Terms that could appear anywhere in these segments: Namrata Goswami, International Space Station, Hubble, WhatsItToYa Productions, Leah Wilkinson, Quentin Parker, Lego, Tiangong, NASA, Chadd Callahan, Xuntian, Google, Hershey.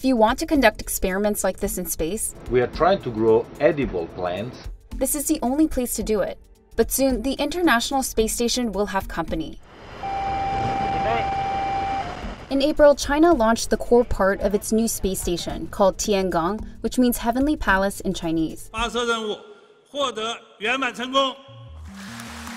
If you want to conduct experiments like this in space, we are trying to grow edible plants. This is the only place to do it. But soon, the International Space Station will have company. In April, China launched the core part of its new space station, called Tiangong, which means Heavenly Palace in Chinese.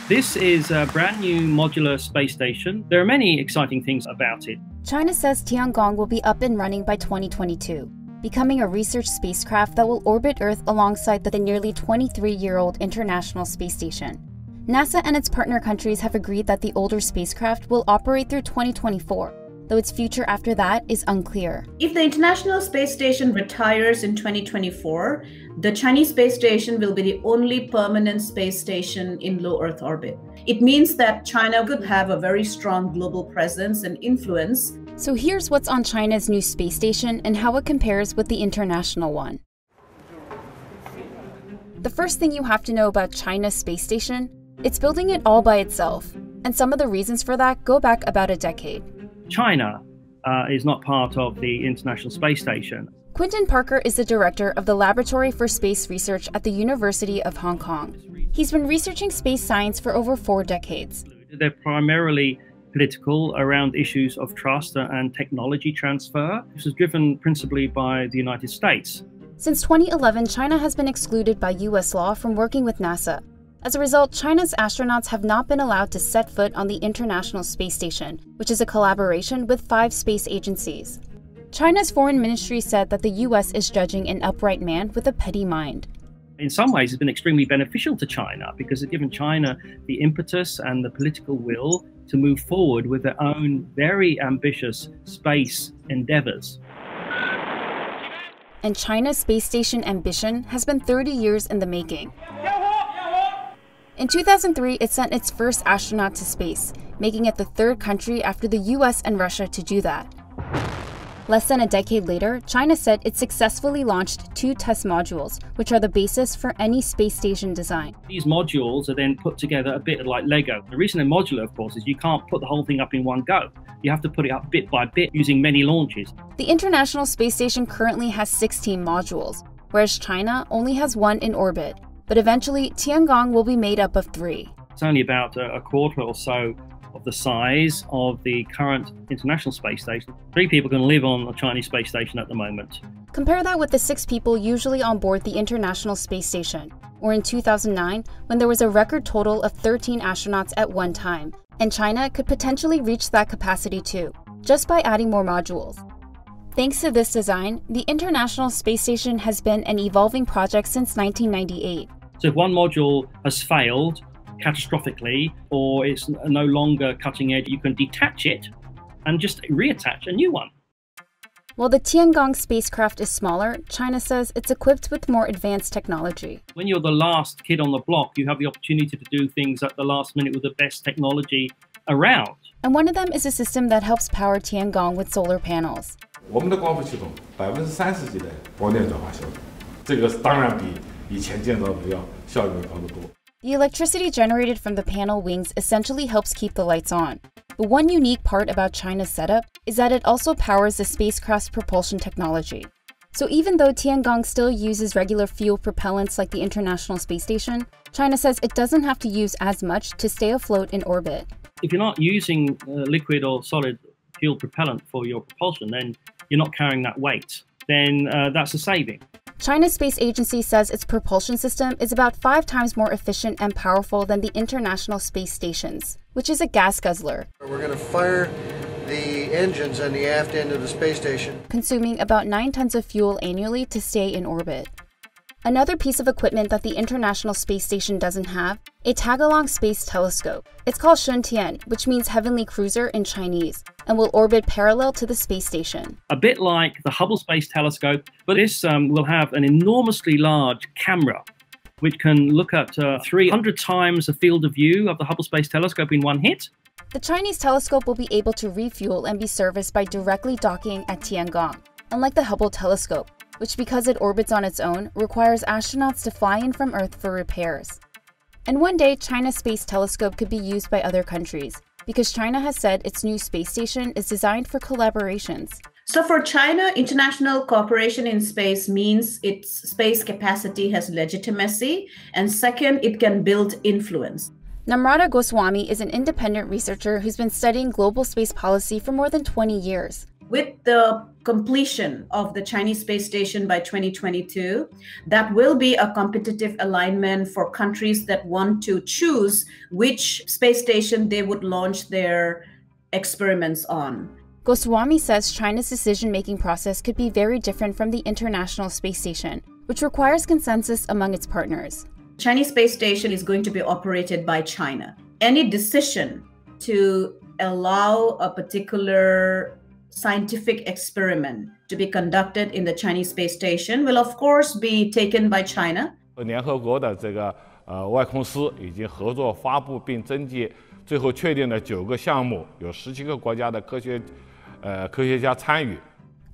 This is a brand new modular space station. There are many exciting things about it. China says Tiangong will be up and running by 2022, becoming a research spacecraft that will orbit Earth alongside the nearly 23-year-old International Space Station. NASA and its partner countries have agreed that the older spacecraft will operate through 2024. Though its future after that is unclear. If the International Space Station retires in 2024, the Chinese space station will be the only permanent space station in low Earth orbit. It means that China could have a very strong global presence and influence. So here's what's on China's new space station and how it compares with the international one. The first thing you have to know about China's space station, it's building it all by itself. And some of the reasons for that go back about a decade. China is not part of the International Space Station. Quentin Parker is the director of the Laboratory for Space Research at the University of Hong Kong. He's been researching space science for over 4 decades. They're primarily political around issues of trust and technology transfer. This is driven principally by the United States. Since 2011, China has been excluded by US law from working with NASA. As a result, China's astronauts have not been allowed to set foot on the International Space Station, which is a collaboration with 5 space agencies. China's foreign ministry said that the US is judging an upright man with a petty mind. In some ways, it's been extremely beneficial to China because it's given China the impetus and the political will to move forward with their own very ambitious space endeavors. And China's space station ambition has been 30 years in the making. In 2003, it sent its first astronaut to space, making it the 3rd country after the US and Russia to do that. Less than a decade later, China said it successfully launched 2 test modules, which are the basis for any space station design. These modules are then put together a bit like Lego. The reason they're modular, of course, is you can't put the whole thing up in one go. You have to put it up bit by bit using many launches. The International Space Station currently has 16 modules, whereas China only has 1 in orbit. But eventually, Tiangong will be made up of 3. It's only about a quarter or so of the size of the current International Space Station. 3 people can live on a Chinese space station at the moment. Compare that with the 6 people usually on board the International Space Station, or in 2009, when there was a record total of 13 astronauts at one time, and China could potentially reach that capacity too, just by adding more modules. Thanks to this design, the International Space Station has been an evolving project since 1998. So if one module has failed catastrophically, or it's no longer cutting edge, you can detach it and just reattach a new one. While the Tiangong spacecraft is smaller, China says it's equipped with more advanced technology. When you're the last kid on the block, you have the opportunity to do things at the last minute with the best technology around. And one of them is a system that helps power Tiangong with solar panels. The electricity generated from the panel wings essentially helps keep the lights on. But one unique part about China's setup is that it also powers the spacecraft's propulsion technology. So even though Tiangong still uses regular fuel propellants like the International Space Station, China says it doesn't have to use as much to stay afloat in orbit. If you're not using liquid or solid fuel propellant for your propulsion, then you're not carrying that weight, then that's a saving. China's space agency says its propulsion system is about 5 times more efficient and powerful than the International Space Station's, which is a gas guzzler. We're going to fire the engines on the aft end of the space station, consuming about 9 tons of fuel annually to stay in orbit. Another piece of equipment that the International Space Station doesn't have, a tag-along space telescope. It's called Xuntian, which means Heavenly Cruiser in Chinese, and will orbit parallel to the space station. A bit like the Hubble Space Telescope, but this will have an enormously large camera, which can look at 300 times the field of view of the Hubble Space Telescope in one hit. The Chinese telescope will be able to refuel and be serviced by directly docking at Tiangong, unlike the Hubble Telescope, which, because it orbits on its own, requires astronauts to fly in from Earth for repairs. And one day, China's space telescope could be used by other countries, because China has said its new space station is designed for collaborations. So for China, international cooperation in space means its space capacity has legitimacy, and second, it can build influence. Namrata Goswami is an independent researcher who's been studying global space policy for more than 20 years. With the completion of the Chinese space station by 2022, that will be a competitive alignment for countries that want to choose which space station they would launch their experiments on. Goswami says China's decision-making process could be very different from the International Space Station, which requires consensus among its partners. Chinese space station is going to be operated by China. Any decision to allow a particular scientific experiment to be conducted in the Chinese space station will, of course, be taken by China. 联合国的这个外空司已经合作发布并征集，最后确定了9个项目，有17个国家的科学家参与。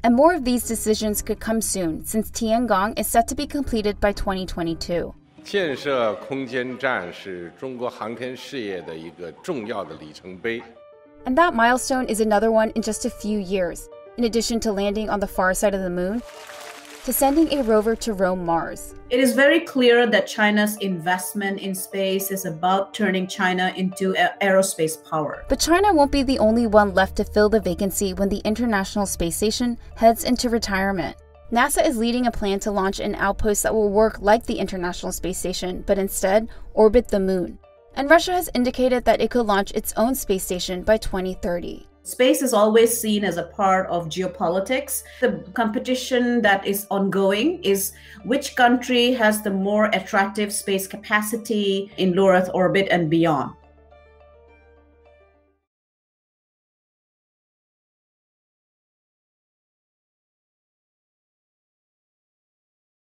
And more of these decisions could come soon, since Tiangong is set to be completed by 2022. 建设空间站是中国航天事业的一个重要的里程碑。And that milestone is another one in just a few years. In addition to landing on the far side of the moon, to sending a rover to roam Mars. It is very clear that China's investment in space is about turning China into an aerospace power. But China won't be the only one left to fill the vacancy when the International Space Station heads into retirement. NASA is leading a plan to launch an outpost that will work like the International Space Station, but instead orbit the moon. And Russia has indicated that it could launch its own space station by 2030. Space is always seen as a part of geopolitics. The competition that is ongoing is which country has the more attractive space capacity in low Earth orbit and beyond.